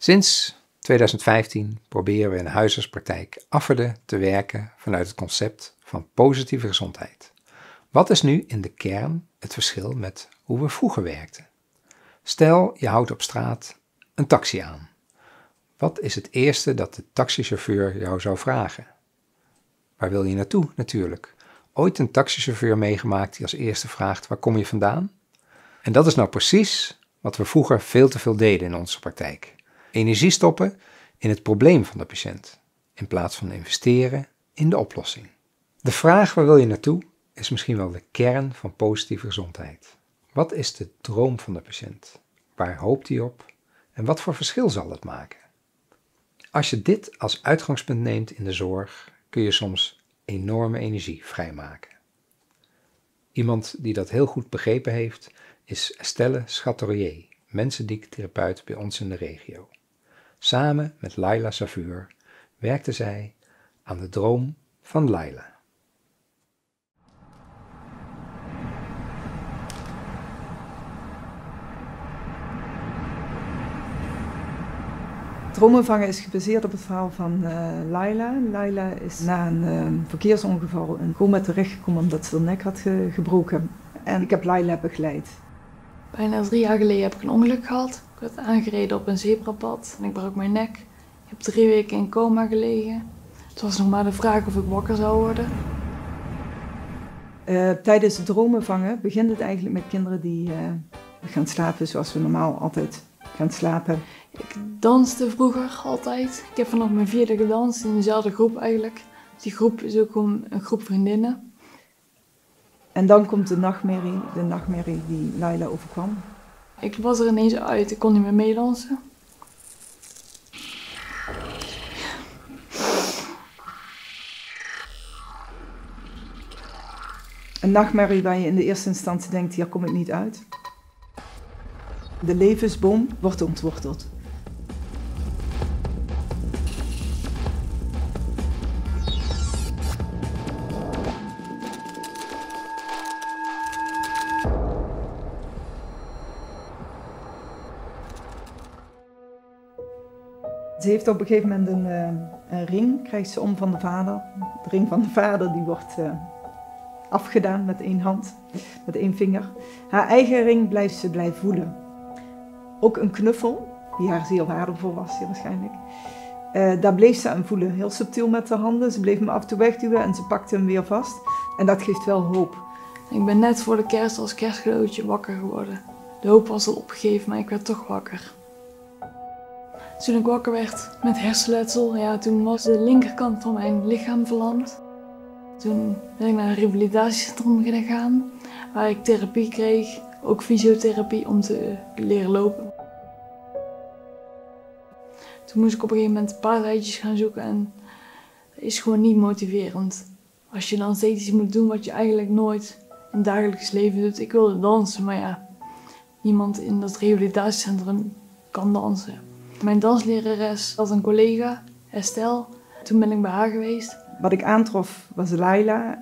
Sinds 2015 proberen we in de huisartspraktijk Afferden te werken vanuit het concept van positieve gezondheid. Wat is nu in de kern het verschil met hoe we vroeger werkten? Stel, je houdt op straat een taxi aan. Wat is het eerste dat de taxichauffeur jou zou vragen? Waar wil je naartoe natuurlijk? Ooit een taxichauffeur meegemaakt die als eerste vraagt: waar kom je vandaan? En dat is nou precies wat we vroeger veel te veel deden in onze praktijk. Energie stoppen in het probleem van de patiënt, in plaats van investeren in de oplossing. De vraag waar wil je naartoe is misschien wel de kern van positieve gezondheid. Wat is de droom van de patiënt? Waar hoopt hij op? En wat voor verschil zal dat maken? Als je dit als uitgangspunt neemt in de zorg, kun je soms enorme energie vrijmaken. Iemand die dat heel goed begrepen heeft, is Estelle Schatorié, mensendiek-therapeut bij ons in de regio. Samen met Laila Saveur werkte zij aan de droom van Laila. Droomvervangen is gebaseerd op het verhaal van Laila. Laila is na een verkeersongeval in coma terechtgekomen omdat ze haar nek had gebroken. En ik heb Laila begeleid. Bijna 3 jaar geleden heb ik een ongeluk gehad. Ik werd aangereden op een zebrapad en ik brak mijn nek. Ik heb 3 weken in coma gelegen. Het was nog maar de vraag of ik wakker zou worden. Tijdens het droomvervangen begint het eigenlijk met kinderen die gaan slapen zoals we normaal altijd gaan slapen. Ik danste vroeger altijd. Ik heb vanaf mijn 4e gedanst in dezelfde groep eigenlijk. Die groep is ook een groep vriendinnen. En dan komt de nachtmerrie die Laila overkwam. Ik was er ineens uit, ik kon niet meer meedansen. Een nachtmerrie waar je in de eerste instantie denkt: hier kom ik niet uit. De levensboom wordt ontworteld. Ze heeft op een gegeven moment een ring, krijgt ze om van de vader. De ring van de vader die wordt afgedaan met 1 hand, met 1 vinger. Haar eigen ring blijft ze voelen. Ook een knuffel, die haar zeer waardevol was, waarschijnlijk. Daar bleef ze aan voelen, heel subtiel met haar handen. Ze bleef hem af en toe wegduwen en ze pakte hem weer vast. En dat geeft wel hoop. Ik ben net voor de kerst als kerstgelootje wakker geworden. De hoop was al opgegeven, maar ik werd toch wakker. Toen ik wakker werd met hersenletsel, ja, toen was de linkerkant van mijn lichaam verlamd. Toen ben ik naar een revalidatiecentrum gegaan, waar ik therapie kreeg, ook fysiotherapie om te leren lopen. Toen moest ik op een gegeven moment paardrijdjes gaan zoeken en dat is gewoon niet motiverend. Als je dan steeds iets moet doen wat je eigenlijk nooit in het dagelijks leven doet. Ik wilde dansen, maar ja, niemand in dat revalidatiecentrum kan dansen. Mijn danslerares had een collega, Estelle. Toen ben ik bij haar geweest. Wat ik aantrof was Laila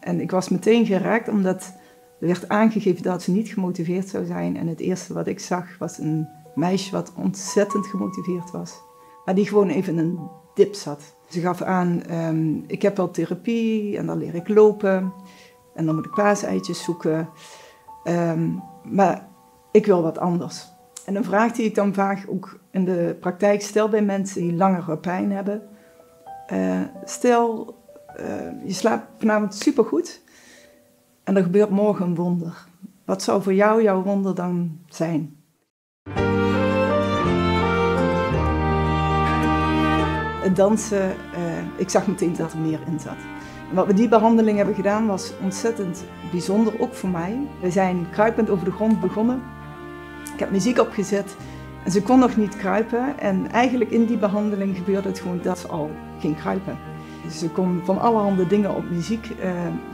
en ik was meteen geraakt omdat er werd aangegeven dat ze niet gemotiveerd zou zijn. En het eerste wat ik zag was een meisje wat ontzettend gemotiveerd was. Maar die gewoon even in een dip zat. Ze gaf aan, ik heb wel therapie en dan leer ik lopen. En dan moet ik paaseitjes zoeken. Maar ik wil wat anders. En een vraag die ik dan vaak ook in de praktijk stel bij mensen die langere pijn hebben. Stel, je slaapt vanavond supergoed en er gebeurt morgen een wonder. Wat zou voor jou jouw wonder dan zijn? Het dansen, ik zag meteen dat er meer in zat. En wat we die behandeling hebben gedaan was ontzettend bijzonder, ook voor mij. We zijn kruipend over de grond begonnen. Ik heb muziek opgezet en ze kon nog niet kruipen. En eigenlijk in die behandeling gebeurde het gewoon dat ze al ging kruipen. Dus ze kon van allerhande dingen op muziek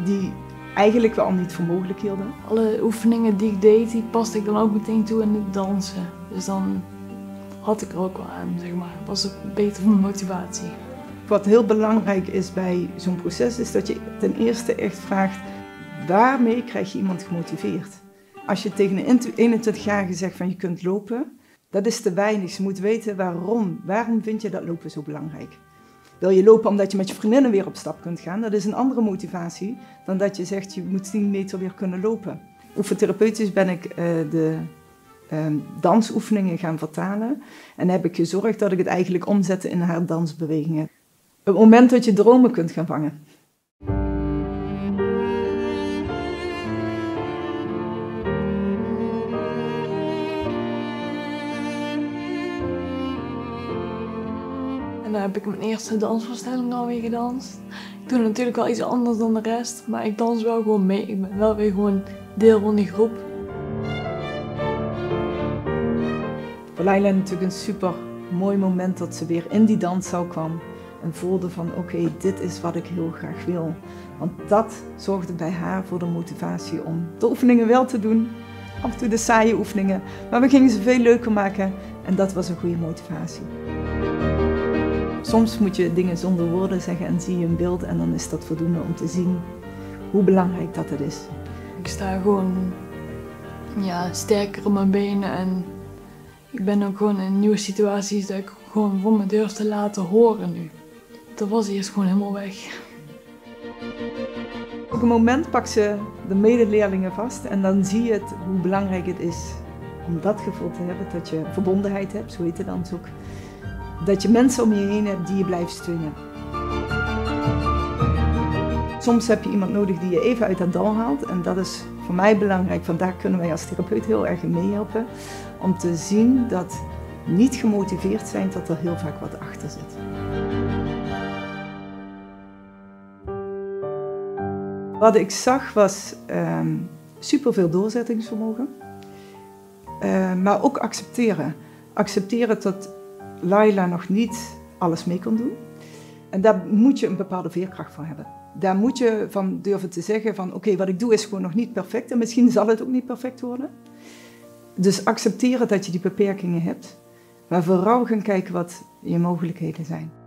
die eigenlijk we al niet voor mogelijk hielden. Alle oefeningen die ik deed, die paste ik dan ook meteen toe in het dansen. Dus dan had ik er ook wel aan, zeg maar. Het was beter voor mijn motivatie. Wat heel belangrijk is bij zo'n proces is dat je ten eerste echt vraagt: waarmee krijg je iemand gemotiveerd? Als je tegen een 21-jarige zegt van je kunt lopen, Dat is te weinig. Je moet weten waarom. Waarom vind je dat lopen zo belangrijk? Wil je lopen omdat je met je vriendinnen weer op stap kunt gaan? Dat is een andere motivatie dan dat je zegt je moet 10 meter weer kunnen lopen. Oefentherapeutisch ben ik dansoefeningen gaan vertalen. En heb ik gezorgd dat ik het eigenlijk omzette in haar dansbewegingen. Het moment dat je dromen kunt gaan vangen. En daar heb ik mijn eerste dansvoorstelling alweer gedanst. Ik doe natuurlijk wel iets anders dan de rest, maar ik dans wel gewoon mee. Ik ben wel weer gewoon deel van die groep. Voor Laila natuurlijk een super mooi moment dat ze weer in die danszaal kwam. En voelde van oké, dit is wat ik heel graag wil. Want dat zorgde bij haar voor de motivatie om de oefeningen wel te doen. Af en toe de saaie oefeningen. Maar we gingen ze veel leuker maken en dat was een goede motivatie. Soms moet je dingen zonder woorden zeggen en zie je een beeld en dan is dat voldoende om te zien hoe belangrijk dat het is. Ik sta gewoon sterker op mijn benen en ik ben ook gewoon in nieuwe situaties dat ik gewoon voor me durf te laten horen nu. Dat was eerst gewoon helemaal weg. Op een moment pak ze de medeleerlingen vast en dan zie je het hoe belangrijk het is om dat gevoel te hebben dat je verbondenheid hebt, zo heet het dan ook. Dat je mensen om je heen hebt die je blijft steunen. Soms heb je iemand nodig die je even uit dat dal haalt. En dat is voor mij belangrijk. Vandaar kunnen wij als therapeut heel erg meehelpen. Om te zien dat niet gemotiveerd zijn, dat er heel vaak wat achter zit. Wat ik zag was superveel doorzettingsvermogen. Maar ook accepteren. Accepteren dat Laila nog niet alles mee kon doen. En daar moet je een bepaalde veerkracht voor hebben. Daar moet je van durven te zeggen van oké, wat ik doe is gewoon nog niet perfect en misschien zal het ook niet perfect worden. Dus accepteren dat je die beperkingen hebt, maar vooral gaan kijken wat je mogelijkheden zijn.